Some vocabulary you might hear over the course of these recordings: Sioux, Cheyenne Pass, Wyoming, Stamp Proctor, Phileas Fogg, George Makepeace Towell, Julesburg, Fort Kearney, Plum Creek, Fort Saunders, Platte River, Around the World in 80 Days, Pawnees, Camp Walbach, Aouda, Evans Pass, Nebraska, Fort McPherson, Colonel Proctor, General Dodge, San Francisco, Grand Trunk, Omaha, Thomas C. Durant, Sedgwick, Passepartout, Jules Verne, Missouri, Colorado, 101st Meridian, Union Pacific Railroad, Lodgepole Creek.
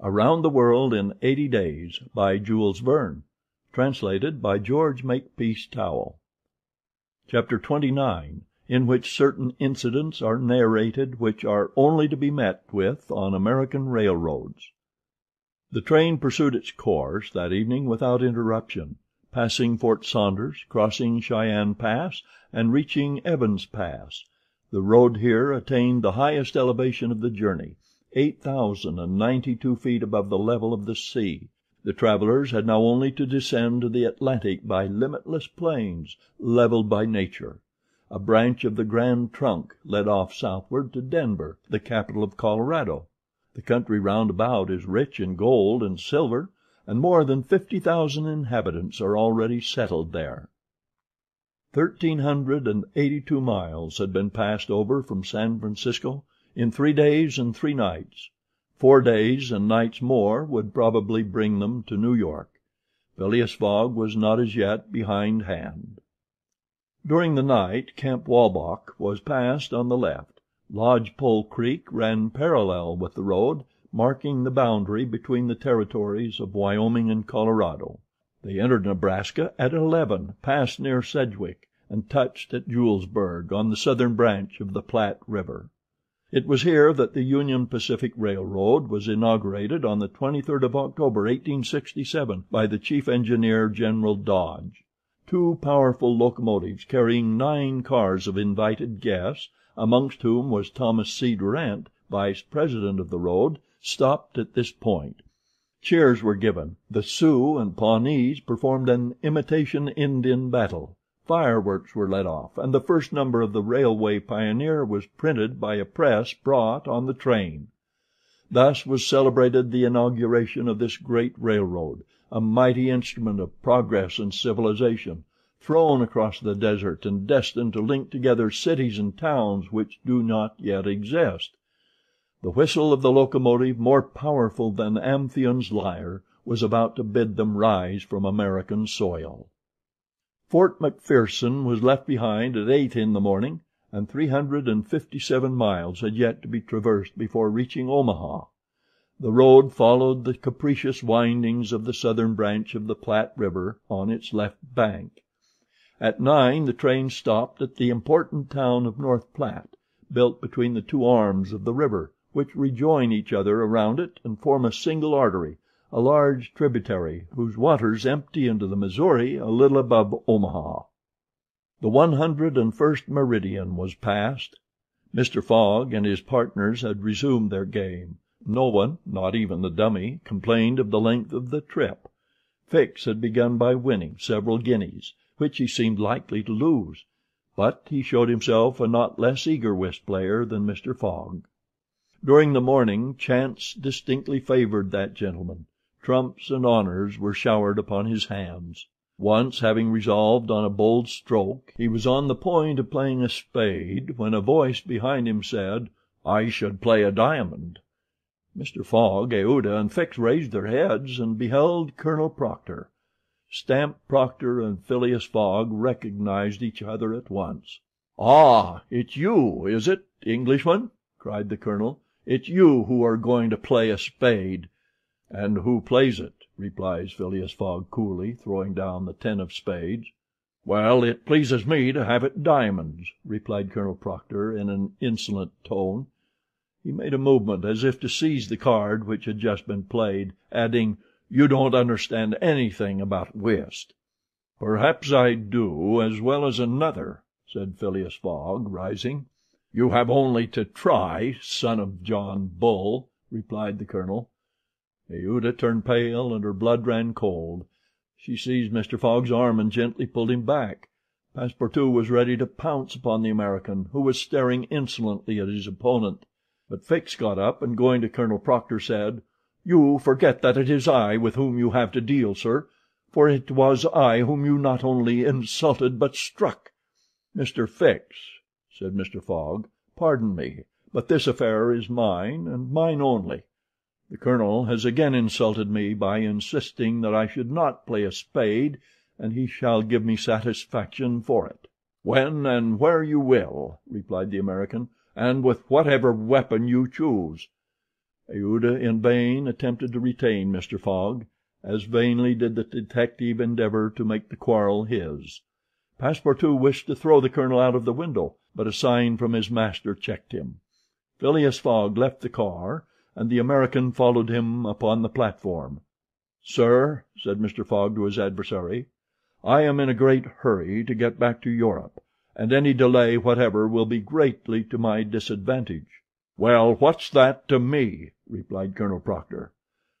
AROUND THE WORLD IN 80 Days by Jules Verne. Translated by George Makepeace Towell. Chapter 29, in which certain incidents are narrated which are only to be met with on American railroads. The train pursued its course that evening without interruption, passing Fort Saunders, crossing Cheyenne Pass, and reaching Evans Pass. The road here attained the highest elevation of the journey, 8,092 feet above the level of the sea. The travelers had now only to descend to the Atlantic by limitless plains, leveled by nature. A branch of the Grand Trunk led off southward to Denver, the capital of Colorado. The country round about is rich in gold and silver, and more than 50,000 inhabitants are already settled there. 1,382 miles had been passed over from San Francisco in 3 days and 3 nights. 4 days and nights more would probably bring them to New York. Phileas Fogg was not as yet behindhand. During the night, Camp Walbach was passed on the left. Lodgepole Creek ran parallel with the road, marking the boundary between the territories of Wyoming and Colorado. They entered Nebraska at 11, passed near Sedgwick, and touched at Julesburg on the southern branch of the Platte River. It was here that the Union Pacific Railroad was inaugurated on the 23rd of October, 1867, by the chief engineer, General Dodge. 2 powerful locomotives carrying 9 cars of invited guests, amongst whom was Thomas C. Durant, vice president of the road, stopped at this point. Cheers were given. The Sioux and Pawnees performed an imitation Indian battle. Fireworks were let off, and the first number of the Railway Pioneer was printed by a press brought on the train. Thus was celebrated the inauguration of this great railroad, a mighty instrument of progress and civilization, thrown across the desert and destined to link together cities and towns which do not yet exist. The whistle of the locomotive, more powerful than Amphion's lyre, was about to bid them rise from American soil. Fort McPherson was left behind at 8 in the morning, and 357 miles had yet to be traversed before reaching Omaha. The road followed the capricious windings of the southern branch of the Platte River on its left bank. At 9 the train stopped at the important town of North Platte, built between the 2 arms of the river, which rejoin each other around it and form a single artery, a large tributary whose waters empty into the Missouri a little above Omaha. The 101st Meridian was passed. Mr. Fogg and his partners had resumed their game. No one, not even the dummy, complained of the length of the trip. Fix had begun by winning several guineas, which he seemed likely to lose, but he showed himself a not less eager whist player than Mr. Fogg. During the morning, chance distinctly favored that gentleman. Trumps and honors were showered upon his hands. Once, having resolved on a bold stroke, he was on the point of playing a spade when a voice behind him said, "I should play a diamond." Mr. Fogg, Aouda, and Fix raised their heads and beheld Colonel Proctor. Stamp Proctor and Phileas Fogg recognized each other at once. "Ah, it's you, is it, Englishman?" cried the colonel. "It's you who are going to play a spade." "And who plays it?" replies Phileas Fogg coolly, throwing down the 10 of spades. "Well, it pleases me to have it diamonds," replied Colonel Proctor in an insolent tone. He made a movement as if to seize the card which had just been played, adding, "You don't understand anything about whist." "Perhaps I do as well as another," said Phileas Fogg, rising. "You have only to try, son of John Bull," replied the colonel. Aouda turned pale, and her blood ran cold. She seized Mr. Fogg's arm and gently pulled him back. Passepartout was ready to pounce upon the American, who was staring insolently at his opponent. But Fix got up, and going to Colonel Proctor, said, "You forget that it is I with whom you have to deal, sir, for it was I whom you not only insulted but struck." "Mr. Fix," said Mr. Fogg, "pardon me, but this affair is mine, and mine only. The colonel has again insulted me by insisting that I should not play a spade, and he shall give me satisfaction for it." "When and where you will," replied the American, "and with whatever weapon you choose." Aouda in vain attempted to retain Mr. Fogg, as vainly did the detective endeavor to make the quarrel his. Passepartout wished to throw the colonel out of the window, but a sign from his master checked him. Phileas Fogg left the car, and the American followed him upon the platform. "Sir," said Mr. Fogg to his adversary, "I am in a great hurry to get back to Europe, and any delay whatever will be greatly to my disadvantage." "Well, what's that to me?" replied Colonel Proctor.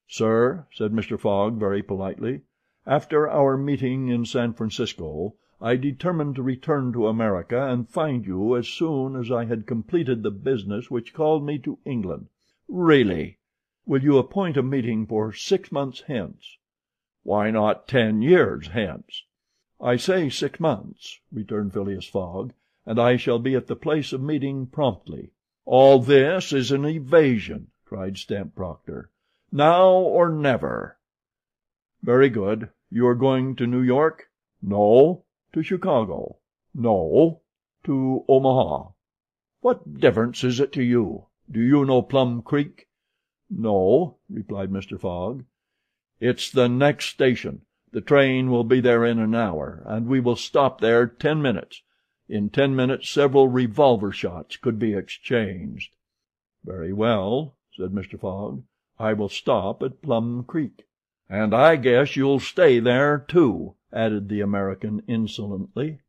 "Sir," said Mr. Fogg very politely, "after our meeting in San Francisco, I determined to return to America and find you as soon as I had completed the business which called me to England." "Really? Will you appoint a meeting for 6 months hence?" "Why not 10 years hence?" "I say 6 months," returned Phileas Fogg, "and I shall be at the place of meeting promptly." "All this is an evasion," cried Stamp Proctor. "Now or never." "Very good. You are going to New York?" "No." "To Chicago?" "No." "To Omaha?" "What difference is it to you? Do you know Plum Creek?" "No," replied Mr. Fogg. "It's the next station. The train will be there in an hour, and we will stop there 10 minutes. In 10 minutes several revolver shots could be exchanged." "Very well," said Mr. Fogg. "I will stop at Plum Creek." "And I guess you'll stay there, too," added the American insolently.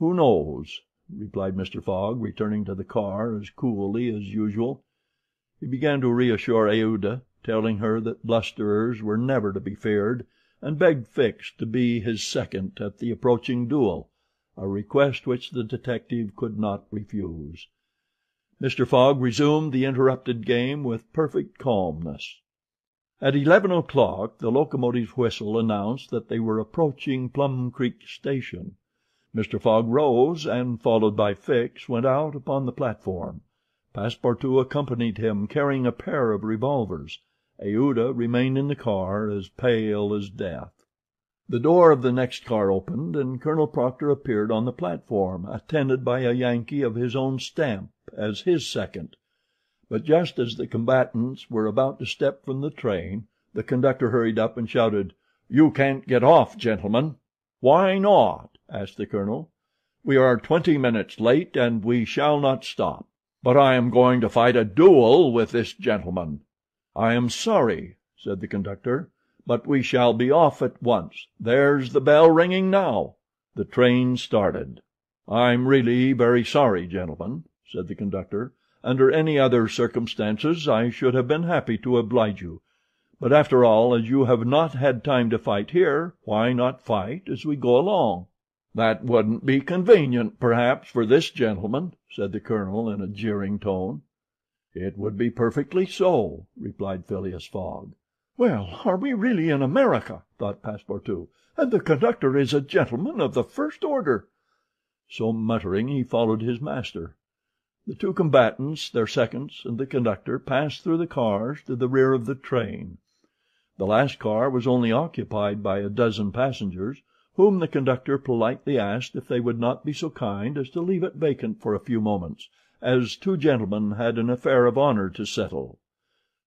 "Who knows?" replied Mr. Fogg, returning to the car as coolly as usual. He began to reassure Aouda, telling her that blusterers were never to be feared, and begged Fix to be his second at the approaching duel, a request which the detective could not refuse. Mr. Fogg resumed the interrupted game with perfect calmness. At 11 o'clock the locomotive's whistle announced that they were approaching Plum Creek station. Mr. Fogg rose and, followed by Fix, went out upon the platform. Passepartout accompanied him, carrying a pair of revolvers. Aouda remained in the car, as pale as death. The door of the next car opened, and Colonel Proctor appeared on the platform, attended by a Yankee of his own stamp as his second. But just as the combatants were about to step from the train, the conductor hurried up and shouted, "You can't get off, gentlemen." "Why not?" asked the colonel. "We are 20 minutes late, and we shall not stop." "But I am going to fight a duel with this gentleman." "I am sorry," said the conductor, "but we shall be off at once. There's the bell ringing now." The train started. "I'm really very sorry, gentlemen," said the conductor. "Under any other circumstances I should have been happy to oblige you, but after all, as you have not had time to fight here, why not fight as we go along?" "That wouldn't be convenient, perhaps, for this gentleman," said the colonel in a jeering tone. "It would be perfectly so," replied Phileas Fogg. "Well, are we really in America?" thought Passepartout, "and the conductor is a gentleman of the first order." So muttering, he followed his master. The two combatants, their seconds, and the conductor passed through the cars to the rear of the train. The last car was only occupied by a dozen passengers, whom the conductor politely asked if they would not be so kind as to leave it vacant for a few moments, as two gentlemen had an affair of honor to settle.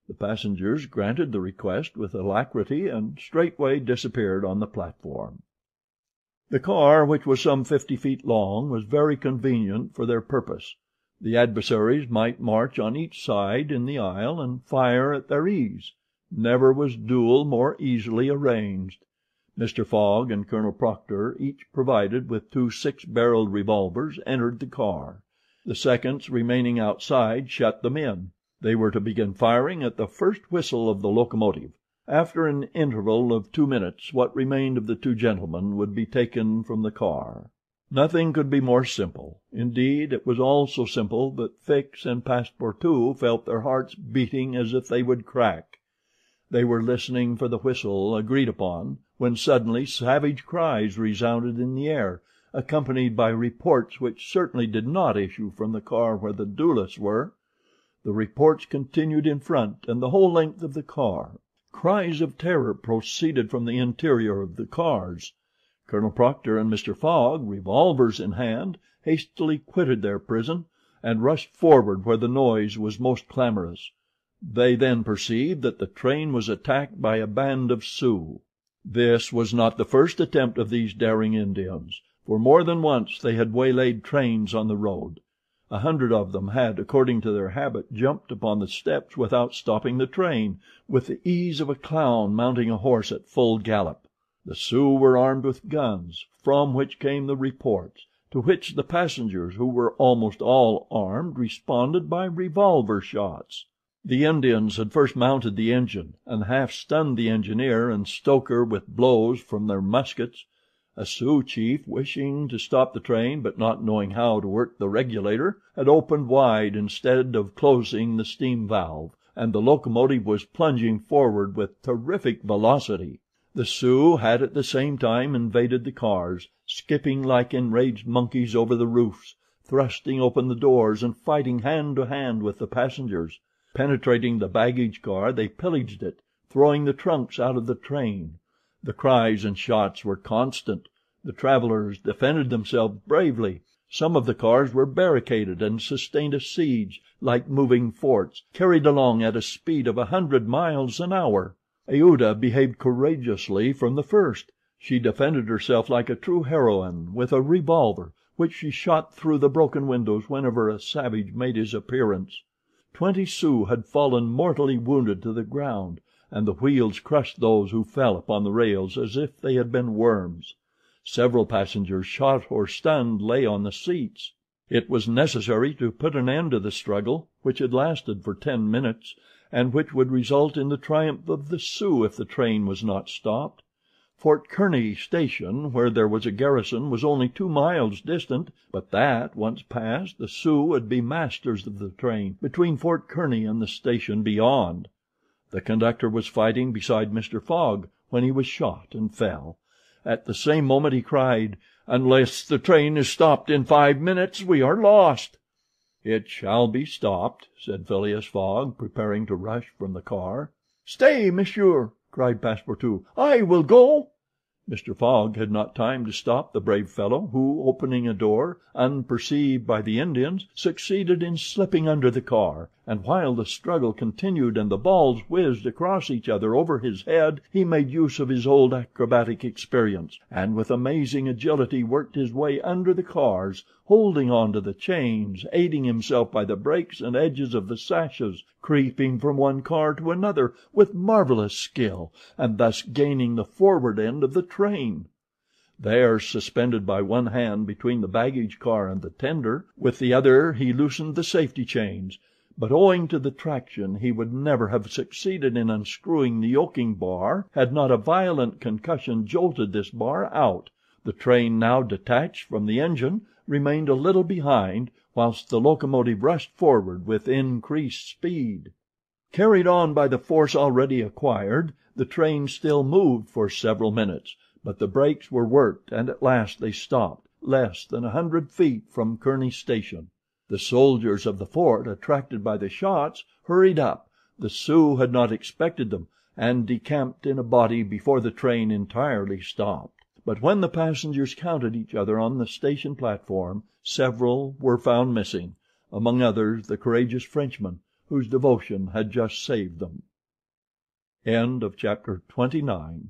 The passengers granted the request with alacrity, and straightway disappeared on the platform. The car, which was some 50 feet long, was very convenient for their purpose. The adversaries might march on each side in the aisle and fire at their ease. Never was duel more easily arranged. Mr. Fogg and Colonel Proctor, each provided with two 6-barreled revolvers, entered the car. The seconds remaining outside shut them in. They were to begin firing at the first whistle of the locomotive. After an interval of 2 minutes, what remained of the two gentlemen would be taken from the car. Nothing could be more simple. Indeed, it was all so simple that Fix and Passepartout felt their hearts beating as if they would crack. They were listening for the whistle agreed upon, when suddenly savage cries resounded in the air, accompanied by reports which certainly did not issue from the car where the duelists were. The reports continued in front and the whole length of the car. Cries of terror proceeded from the interior of the cars. Colonel Proctor and Mr. Fogg, revolvers in hand, hastily quitted their prison and rushed forward where the noise was most clamorous. They then perceived that the train was attacked by a band of Sioux. This was not the first attempt of these daring Indians, for more than once they had waylaid trains on the road. 100 of them had, according to their habit, jumped upon the steps without stopping the train, with the ease of a clown mounting a horse at full gallop. The Sioux were armed with guns, from which came the reports, to which the passengers, who were almost all armed, responded by revolver shots. The Indians had first mounted the engine, and half stunned the engineer and stoker with blows from their muskets. A Sioux chief, wishing to stop the train but not knowing how to work the regulator, had opened wide instead of closing the steam valve, and the locomotive was plunging forward with terrific velocity. The Sioux had at the same time invaded the cars, skipping like enraged monkeys over the roofs, thrusting open the doors and fighting hand to hand with the passengers. Penetrating the baggage car, they pillaged it, throwing the trunks out of the train. The cries and shots were constant. The travelers defended themselves bravely. Some of the cars were barricaded and sustained a siege, like moving forts, carried along at a speed of 100 miles an hour. Aouda behaved courageously from the first. She defended herself like a true heroine with a revolver, which she shot through the broken windows whenever a savage made his appearance. 20 Sioux had fallen mortally wounded to the ground, and the wheels crushed those who fell upon the rails as if they had been worms. Several passengers, shot or stunned, lay on the seats. It was necessary to put an end to the struggle, which had lasted for 10 minutes, and which would result in the triumph of the Sioux if the train was not stopped. Fort Kearney station, where there was a garrison, was only 2 miles distant, but that, once passed, the Sioux would be masters of the train between Fort Kearney and the station beyond. The conductor was fighting beside Mr. Fogg when he was shot and fell. At the same moment he cried, "Unless the train is stopped in 5 minutes, we are lost." "It shall be stopped," said Phileas Fogg, preparing to rush from the car. "Stay, monsieur!" cried Passepartout. "I will go." Mr. Fogg had not time to stop the brave fellow, who, opening a door, unperceived by the Indians, succeeded in slipping under the car, and while the struggle continued and the balls whizzed across each other over his head, he made use of his old acrobatic experience, and with amazing agility worked his way under the cars, holding on to the chains, aiding himself by the brakes and edges of the sashes, creeping from one car to another with marvelous skill, and thus gaining the forward end of the train. There, suspended by one hand between the baggage car and the tender, with the other he loosened the safety chains, but owing to the traction he would never have succeeded in unscrewing the yoking bar had not a violent concussion jolted this bar out. The train, now detached from the engine, remained a little behind, whilst the locomotive rushed forward with increased speed. Carried on by the force already acquired, the train still moved for several minutes, but the brakes were worked, and at last they stopped, less than 100 feet from Kearney station. The soldiers of the fort, attracted by the shots, hurried up. The Sioux had not expected them, and decamped in a body before the train entirely stopped. But when the passengers counted each other on the station platform, several were found missing, among others the courageous Frenchman, whose devotion had just saved them. End of chapter 29.